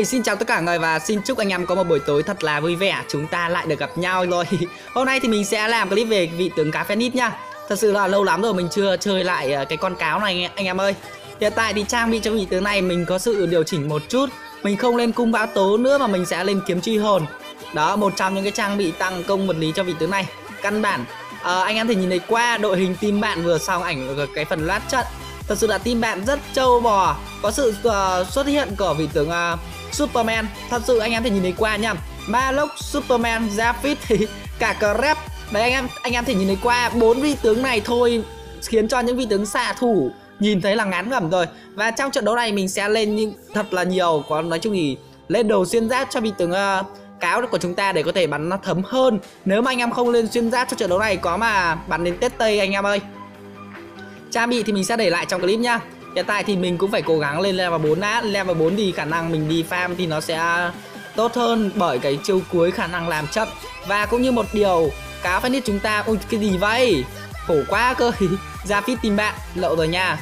Hey, xin chào tất cả mọi người và xin chúc anh em có một buổi tối thật là vui vẻ. Chúng ta lại được gặp nhau rồi. Hôm nay thì mình sẽ làm clip về vị tướng cá Fennik nha. Thật sự là lâu lắm rồi mình chưa chơi lại cái con cáo này anh em ơi. Hiện tại thì trang bị cho vị tướng này mình có sự điều chỉnh một chút. Mình không lên cung bão tố nữa mà mình sẽ lên kiếm truy hồn. Đó, một trong những cái trang bị tăng công vật lý cho vị tướng này. Căn bản anh em thể nhìn thấy qua đội hình team bạn vừa xong ảnh ở cái phần loát trận. Thật sự là team bạn rất trâu bò. Có sự xuất hiện của vị tướng Superman. Thật sự anh em thể nhìn thấy qua nha. Maloch, Superman, Zapit, cả Crep. Đấy anh em thể nhìn thấy qua 4 vị tướng này thôi khiến cho những vị tướng xạ thủ nhìn thấy là ngán ngẩm rồi. Và trong trận đấu này mình sẽ lên thật là nhiều, có nói chung thì lên đồ xuyên giáp cho vị tướng cáo của chúng ta để có thể bắn nó thấm hơn. Nếu mà anh em không lên xuyên giáp cho trận đấu này có mà bắn đến tết tây anh em ơi. Trang bị thì mình sẽ để lại trong clip nha. Hiện tại thì mình cũng phải cố gắng lên level 4 đã. Level 4 thì khả năng mình đi farm thì nó sẽ tốt hơn bởi cái chiêu cuối khả năng làm chậm. Và cũng như một điều cáo Fennik chúng ta. Ui cái gì vậy? Khổ quá cơ. Zapit tìm bạn lộ rồi nha.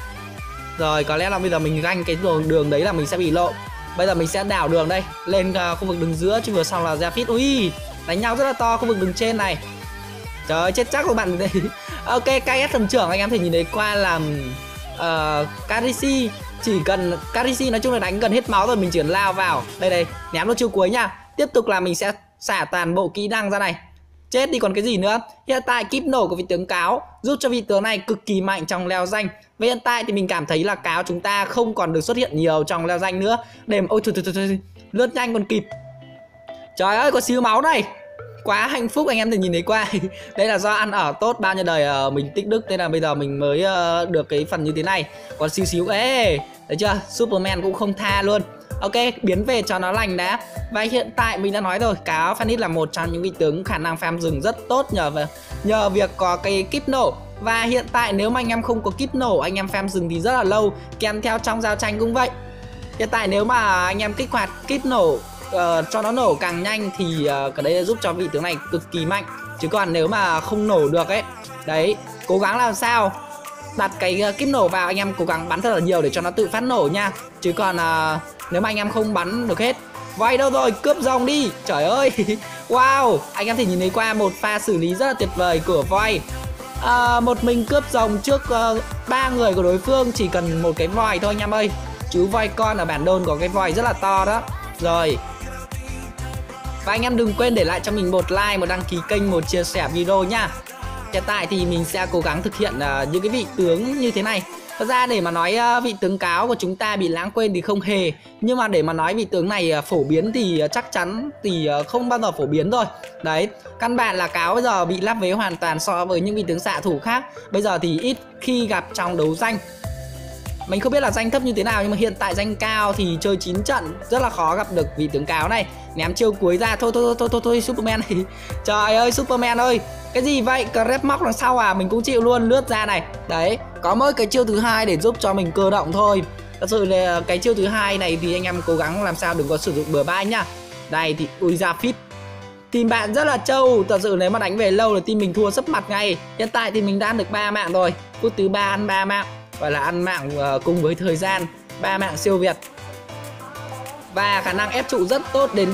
Rồi có lẽ là bây giờ mình ganh cái đường đấy là mình sẽ bị lộ. Bây giờ mình sẽ đảo đường đây. Lên khu vực đường giữa chứ vừa xong là Zapit. Ui đánh nhau rất là to khu vực đường trên này. Trời ơi, chết chắc rồi bạn đây. Ok, KS thần trưởng anh em thể nhìn thấy qua làm Carisi. Chỉ cần Carisi nói chung là đánh gần hết máu rồi mình chỉ cần lao vào. Đây đây, ném nó chiêu cuối nha. Tiếp tục là mình sẽ xả toàn bộ kỹ năng ra này. Chết đi còn cái gì nữa. Hiện tại kíp nổ của vị tướng cáo giúp cho vị tướng này cực kỳ mạnh trong leo danh. Và hiện tại thì mình cảm thấy là cáo chúng ta không còn được xuất hiện nhiều trong leo danh nữa. Để ôi thôi, lướt nhanh còn kịp. Trời ơi, có xíu máu này. Quá hạnh phúc anh em thì nhìn thấy qua. Đây là do ăn ở tốt bao nhiêu đời mình tích đức. Nên là bây giờ mình mới được cái phần như thế này. Còn xíu xíu. Ê, thấy chưa, Superman cũng không tha luôn. Ok, biến về cho nó lành đã. Và hiện tại mình đã nói rồi, cáo Fennik là một trong những vị tướng khả năng farm rừng rất tốt nhờ việc có cái kíp nổ. Và hiện tại nếu mà anh em không có kíp nổ, anh em farm rừng thì rất là lâu. Kèm theo trong giao tranh cũng vậy. Hiện tại nếu mà anh em kích hoạt kíp nổ cho nó nổ càng nhanh thì cái đấy giúp cho vị tướng này cực kỳ mạnh. Chứ còn nếu mà không nổ được ấy, đấy, cố gắng làm sao đặt cái kíp nổ vào, anh em cố gắng bắn thật là nhiều để cho nó tự phát nổ nha. Chứ còn nếu mà anh em không bắn được hết. Vậy đâu rồi, cướp dòng đi. Trời ơi. Wow, anh em thì nhìn thấy qua một pha xử lý rất là tuyệt vời của voi. Một mình cướp dòng trước 3 người của đối phương. Chỉ cần một cái voi thôi anh em ơi. Chú voi con ở bản đôn có cái voi rất là to đó. Rồi. Và anh em đừng quên để lại cho mình một like, một đăng ký kênh, một chia sẻ video nha. Hiện tại thì mình sẽ cố gắng thực hiện những cái vị tướng như thế này. Thật ra để mà nói vị tướng cáo của chúng ta bị lãng quên thì không hề. Nhưng mà để mà nói vị tướng này phổ biến thì chắc chắn thì không bao giờ phổ biến rồi. Đấy, căn bản là cáo bây giờ bị lắp vế hoàn toàn so với những vị tướng xạ thủ khác. Bây giờ thì ít khi gặp trong đấu danh. Mình không biết là danh thấp như thế nào nhưng mà hiện tại danh cao thì chơi 9 trận rất là khó gặp được vị tướng cáo này. Ném chiêu cuối ra, thôi Superman này. Trời ơi Superman ơi. Cái gì vậy? Crep móc đằng sau à? Mình cũng chịu luôn, lướt ra này. Đấy, có mỗi cái chiêu thứ hai để giúp cho mình cơ động thôi. Thật sự là cái chiêu thứ hai này thì anh em cố gắng làm sao đừng có sử dụng bừa bãi nhá. Đây thì ui ra fit. Team bạn rất là trâu, thật sự nếu mà đánh về lâu là team mình thua sấp mặt ngay. Hiện tại thì mình đã ăn được 3 mạng rồi. Phút thứ 3 ăn 3 mạng. Gọi là ăn mạng cùng với thời gian, 3 mạng siêu việt. Và khả năng ép trụ rất tốt đến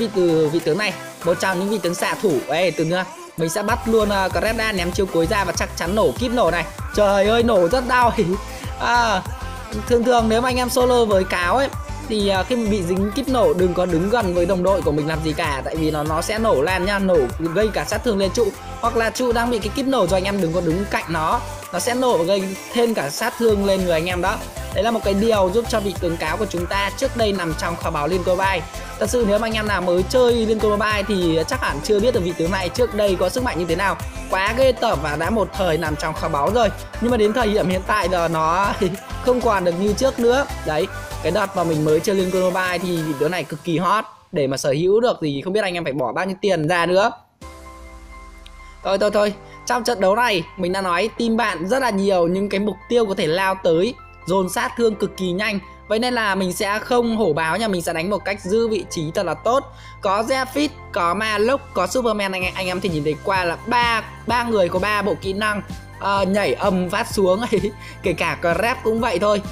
vị tướng này. Một trong những vị tướng xạ thủ. Ê, từ nữa mình sẽ bắt luôn Crendan, ném chiêu cuối ra và chắc chắn nổ kíp nổ này. Trời ơi, nổ rất đau. Thường nếu mà anh em solo với cáo ấy thì khi mình bị dính kíp nổ đừng có đứng gần với đồng đội của mình làm gì cả. Tại vì nó sẽ nổ lan nha, nổ gây cả sát thương lên trụ. Hoặc là trụ đang bị cái kíp nổ rồi anh em đừng có đứng cạnh nó. Nó sẽ nổ và gây thêm cả sát thương lên người anh em đó. Đấy là một cái điều giúp cho vị tướng cáo của chúng ta trước đây nằm trong kho báu Liên Quân Mobile. Thật sự nếu mà anh em nào mới chơi Liên Quân Mobile thì chắc hẳn chưa biết được vị tướng này trước đây có sức mạnh như thế nào. Quá ghê tởm và đã một thời nằm trong kho báu rồi. Nhưng mà đến thời điểm hiện tại giờ nó không còn được như trước nữa. Đấy, cái đợt mà mình mới chơi Liên Quân Mobile thì vị tướng này cực kỳ hot. Để mà sở hữu được thì không biết anh em phải bỏ bao nhiêu tiền ra nữa. Thôi. Trong trận đấu này mình đã nói team bạn rất là nhiều những cái mục tiêu có thể lao tới, dồn sát thương cực kỳ nhanh. Vậy nên là mình sẽ không hổ báo nha, mình sẽ đánh một cách giữ vị trí thật là tốt. Có Zephyr, có Maloch, có Superman anh em thì nhìn thấy qua là ba người có 3 bộ kỹ năng. nhảy ầm vát xuống ấy. Kể cả Grab cũng vậy thôi.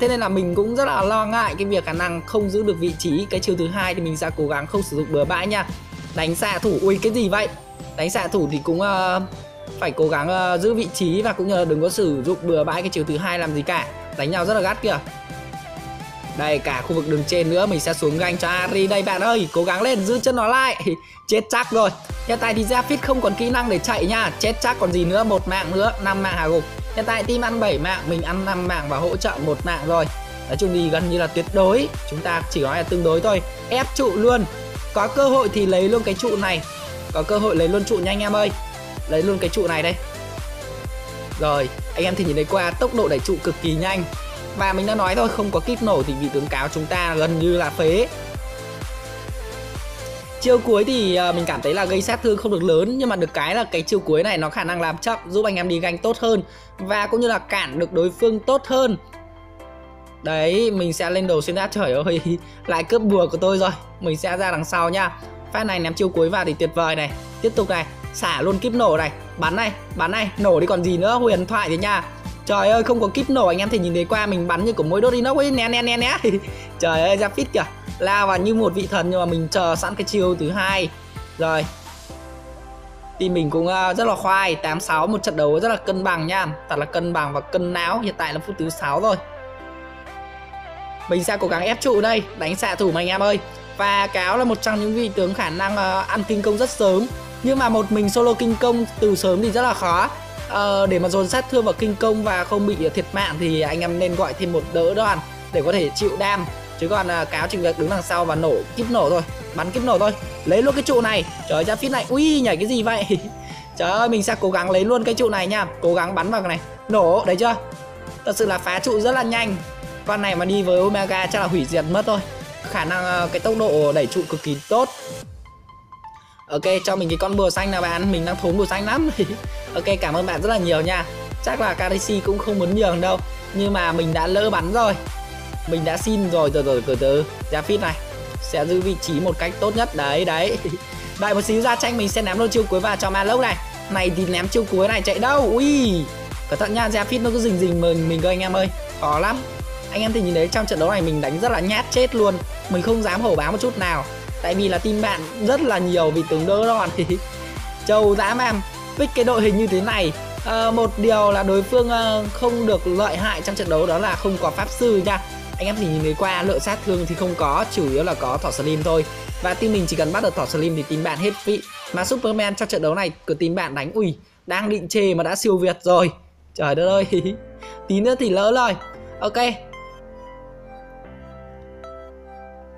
Thế nên là mình cũng rất là lo ngại cái việc khả năng không giữ được vị trí. Cái chiều thứ hai thì mình sẽ cố gắng không sử dụng bừa bãi nha. Đánh xạ thủ, ui cái gì vậy? Đánh xạ thủ thì cũng phải cố gắng giữ vị trí và cũng như là đừng có sử dụng bừa bãi cái chiều thứ hai làm gì cả. Đánh nhau rất là gắt kìa. Đây, cả khu vực đường trên nữa. Mình sẽ xuống ganh cho Ari đây bạn ơi. Cố gắng lên, giữ chân nó lại. Chết chắc rồi. Hiện tại thì Zapit không còn kỹ năng để chạy nha. Chết chắc còn gì nữa, một mạng nữa, 5 mạng hạ gục. Hiện tại team ăn 7 mạng, mình ăn 5 mạng và hỗ trợ 1 mạng rồi. Nói chung thì gần như là tuyệt đối. Chúng ta chỉ nói là tương đối thôi. Ép trụ luôn. Có cơ hội thì lấy luôn cái trụ này. Có cơ hội lấy luôn trụ nha anh em ơi. Lấy luôn cái trụ này đây. Rồi, anh em thì nhìn thấy qua tốc độ đẩy trụ cực kỳ nhanh. Và mình đã nói thôi, không có kíp nổ thì vị tướng cáo chúng ta gần như là phế. Chiêu cuối thì mình cảm thấy là gây sát thương không được lớn. Nhưng mà được cái là cái chiêu cuối này nó khả năng làm chậm, giúp anh em đi ganh tốt hơn. Và cũng như là cản được đối phương tốt hơn. Đấy, mình sẽ lên đầu xuyên đá. Trời ơi, lại cướp bùa của tôi rồi. Mình sẽ ra đằng sau nha. Phát này ném chiêu cuối vào thì tuyệt vời này. Tiếp tục này, xả luôn kíp nổ này. Bắn này, bắn này, nổ đi còn gì nữa, huyền thoại thế nha. Trời ơi, không có kíp nổ, anh em thể nhìn thấy qua mình bắn như của mỗi đốt inox ấy, né né né né. Trời ơi, Zapit kìa, lao vào như một vị thần nhưng mà mình chờ sẵn cái chiêu thứ hai. Rồi. Team mình cũng rất là khoai, 8-6, một trận đấu rất là cân bằng nha, thật là cân bằng và cân não, hiện tại là phút thứ 6 rồi. Mình sẽ cố gắng ép trụ đây, đánh xạ thủ mà anh em ơi. Và cáo là một trong những vị tướng khả năng ăn kinh công rất sớm. Nhưng mà một mình solo kinh công từ sớm thì rất là khó. Để mà dồn sát thương vào kinh công và không bị thiệt mạng thì anh em nên gọi thêm một đỡ đoàn để có thể chịu đam. Chứ còn cáo chỉ việc đứng đằng sau và nổ kíp nổ thôi, bắn kíp nổ thôi. Lấy luôn cái trụ này, trời ra phía này, ui nhảy cái gì vậy. Trời ơi, mình sẽ cố gắng lấy luôn cái trụ này nha. Cố gắng bắn vào cái này, nổ, đấy chưa. Thật sự là phá trụ rất là nhanh. Con này mà đi với Omega chắc là hủy diệt mất thôi. Khả năng cái tốc độ đẩy trụ cực kỳ tốt. Ok, cho mình cái con bùa xanh nào bạn, mình đang thốn bùa xanh lắm. Ok, cảm ơn bạn rất là nhiều nha. Chắc là Carisi cũng không muốn nhường đâu. Nhưng mà mình đã lỡ bắn rồi. Mình đã xin rồi, từ từ Rafit này sẽ giữ vị trí một cách tốt nhất. Đấy, đấy. Đợi một xíu ra tranh, mình sẽ ném luôn chiêu cuối vào cho Maloch này. Này thì ném chiêu cuối này chạy đâu. Ui, cẩn thận nha, Rafit nó cứ rình mình cơ anh em ơi. Khó lắm. Anh em thì nhìn thấy trong trận đấu này mình đánh rất là nhát chết luôn. Mình không dám hổ báo một chút nào. Tại vì là team bạn rất là nhiều vị tướng đỡ đòn thì châu dã man. Pick cái đội hình như thế này. Một điều là đối phương không được lợi hại trong trận đấu đó là không có pháp sư nha. Anh em thì nhìn thấy qua lượng sát thương thì không có, chủ yếu là có thỏ slim thôi. Và team mình chỉ cần bắt được thỏ slim thì team bạn hết vị. Mà Superman trong trận đấu này của team bạn đánh ui, đang định chê mà đã siêu việt rồi. Trời đất ơi. Tí nữa thì lỡ rồi. Ok.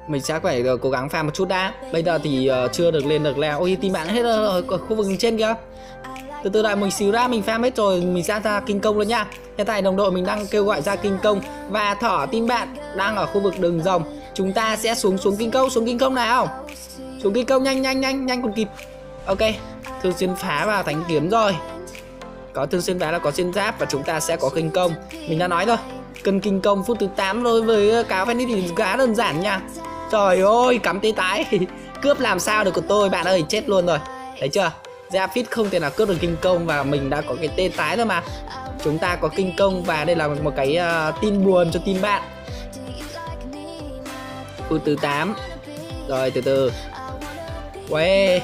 Mình sẽ phải cố gắng pha một chút đã. Bây giờ thì chưa được lên được leo. Ôi team bạn hết rồi, khu vực trên kia. Từ từ lại, mình xíu ra mình pha hết rồi. Mình sẽ ra kinh công luôn nha. Hiện tại đồng đội mình đang kêu gọi ra kinh công. Và thỏ team bạn đang ở khu vực đường rồng. Chúng ta sẽ xuống kinh công. Xuống kinh công nào. Xuống kinh công nhanh nhanh nhanh nhanh còn kịp. Ok. Thương xuyên phá và thánh kiếm rồi. Có thương xuyên phá là có xuyên giáp. Và chúng ta sẽ có kinh công. Mình đã nói rồi, cần kinh công phút thứ 8 đối với cáo Fennik thì khá đơn giản nha. Trời ơi, cắm tê tái. Cướp làm sao được của tôi bạn ơi, chết luôn rồi. Thấy chưa, Zapit không thể nào cướp được kinh công. Và mình đã có cái tê tái rồi mà. Chúng ta có kinh công và đây là một cái tin buồn cho team bạn. Phút thứ 8. Rồi, từ từ. Uê,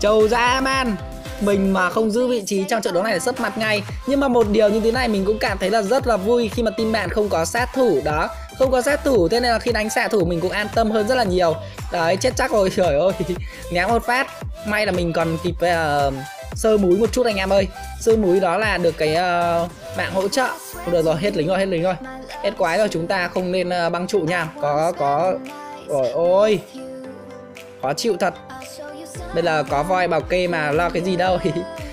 châu dã man. Mình mà không giữ vị trí trong trận đấu này là sấp mặt ngay. Nhưng mà một điều như thế này mình cũng cảm thấy là rất là vui. Khi mà team bạn không có sát thủ đó, không có sát thủ, thế nên là khi đánh xạ thủ mình cũng an tâm hơn rất là nhiều. Đấy, chết chắc rồi, trời ơi. Ném một phát. May là mình còn kịp sơ múi một chút anh em ơi. Sơ múi đó là được cái mạng hỗ trợ. Được rồi, hết lính rồi. Hết quái rồi, chúng ta không nên băng trụ nha. Có rồi, ôi khó chịu thật. Bây giờ có voi bảo kê mà lo cái gì đâu.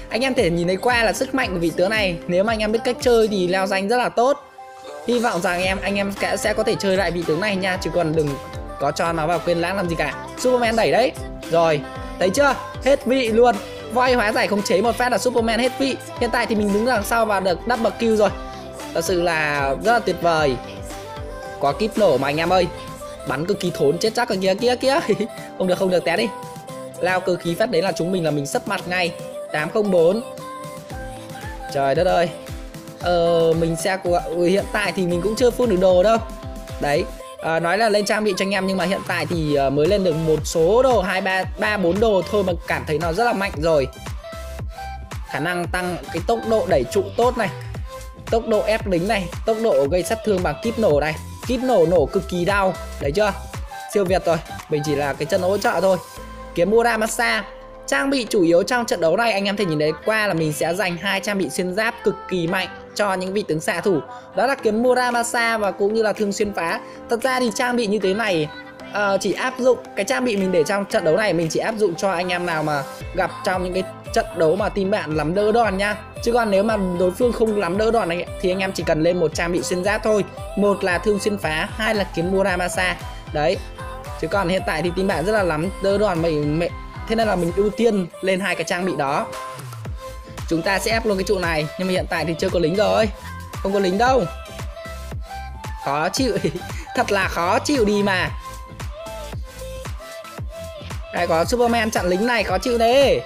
Anh em thể nhìn thấy qua là sức mạnh của vị tướng này. Nếu mà anh em biết cách chơi thì leo danh rất là tốt. Hy vọng rằng anh em sẽ có thể chơi lại vị tướng này nha. Chứ còn đừng có cho nó vào quên lãng làm gì cả. Superman đẩy đấy. Rồi, thấy chưa? Hết vị luôn. Voi hóa giải khống chế một phát là Superman hết vị. Hiện tại thì mình đứng đằng sau và được double kill rồi. Thật sự là rất là tuyệt vời. Có kíp nổ mà anh em ơi. Bắn cực kỳ thốn, chết chắc ở kia. Không được, té đi. Lao cơ khí phát đấy là chúng mình sấp mặt ngay. 804. Trời đất ơi. Mình sẽ hiện tại thì mình cũng chưa full được đồ đâu. Đấy. Nói là lên trang bị cho anh em nhưng mà hiện tại thì mới lên được một số đồ, 2, 3, 4 đồ thôi mà cảm thấy nó rất là mạnh rồi. Khả năng tăng cái tốc độ đẩy trụ tốt này, tốc độ ép lính này, tốc độ gây sát thương bằng kíp nổ này. Kíp nổ nổ cực kỳ đau, đấy chưa? Siêu việt rồi, mình chỉ là cái chân hỗ trợ thôi. Kiếm Muramasa. Trang bị chủ yếu trong trận đấu này anh em thể nhìn thấy qua là mình sẽ dành 2 trang bị xuyên giáp cực kỳ mạnh cho những vị tướng xạ thủ. Đó là kiếm Muramasa và cũng như là thương xuyên phá. Thật ra thì trang bị như thế này chỉ áp dụng, cái trang bị mình để trong trận đấu này mình chỉ áp dụng cho anh em nào mà gặp trong những cái trận đấu mà team bạn lắm đỡ đòn nha. Chứ còn nếu mà đối phương không lắm đỡ đòn này, thì anh em chỉ cần lên một trang bị xuyên giáp thôi. Một là thương xuyên phá, 2 là kiếm Muramasa. Đấy. Chứ còn hiện tại thì team bạn rất là lắm đỡ đòn mình. Thế nên là mình ưu tiên lên 2 cái trang bị đó. Chúng ta sẽ ép luôn cái trụ này. Nhưng mà hiện tại thì chưa có lính rồi. Không có lính đâu. Khó chịu. Thật là khó chịu đi mà. Đây có Superman chặn lính này. Khó chịu đấy.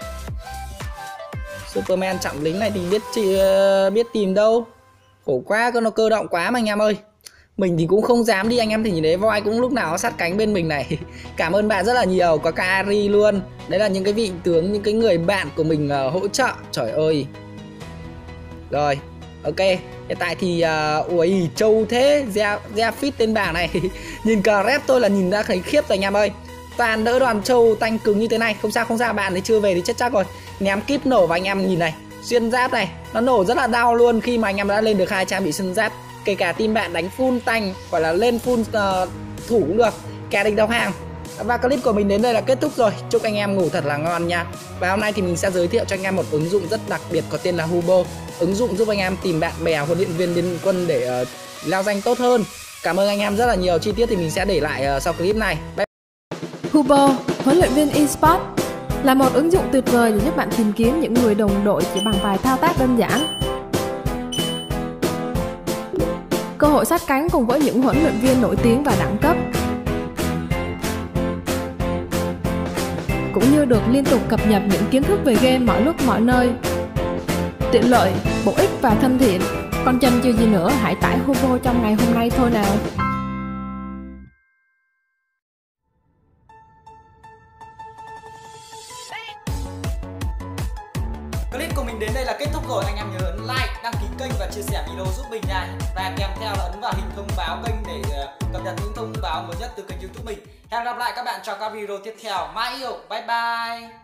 Superman chặn lính này thì biết tìm đâu. Khổ quá, nó cơ động quá mà anh em ơi. Mình thì cũng không dám đi anh em thì nhìn thấy voi cũng lúc nào sát cánh bên mình này. Cảm ơn bạn rất là nhiều, có Carisi luôn. Đấy là những cái vị tướng, những cái người bạn của mình hỗ trợ. Trời ơi. Rồi, ok. Hiện tại thì ui trâu thế, Zapit tên bảng này. Nhìn cờ rép tôi là nhìn ra thấy khiếp rồi anh em ơi. Toàn đỡ đoàn trâu tanh cứng như thế này. Không sao không sao, bạn ấy chưa về thì chết chắc rồi. Ném kíp nổ và anh em nhìn này, xuyên giáp này, nó nổ rất là đau luôn khi mà anh em đã lên được 2 trang bị xuyên giáp. Kể cả team bạn đánh full tank, gọi là lên full thủ cũng được, kẻ địch đầu hàng. Và clip của mình đến đây là kết thúc rồi. Chúc anh em ngủ thật là ngon nha. Và hôm nay thì mình sẽ giới thiệu cho anh em một ứng dụng rất đặc biệt có tên là Hubo. Ứng dụng giúp anh em tìm bạn bè, huấn luyện viên Liên Quân để lao danh tốt hơn. Cảm ơn anh em rất là nhiều. Chi tiết thì mình sẽ để lại sau clip này. Bye. Hubo, huấn luyện viên eSports là một ứng dụng tuyệt vời để giúp bạn tìm kiếm những người đồng đội chỉ bằng vài thao tác đơn giản. Cơ hội sát cánh cùng với những huấn luyện viên nổi tiếng và đẳng cấp, cũng như được liên tục cập nhật những kiến thức về game mọi lúc mọi nơi. Tiện lợi, bổ ích và thân thiện. Còn chần chừ gì nữa, hãy tải Hubo trong ngày hôm nay thôi nào. Clip của mình đến đây là kết thúc rồi. Anh em nhớ ấn like, đăng ký kênh và chia sẻ video giúp mình nha. Và kèm theo là ấn vào hình thông báo kênh để cập nhật những thông báo mới nhất từ kênh YouTube mình. Hẹn gặp lại các bạn trong các video tiếp theo. Mai yêu, bye bye.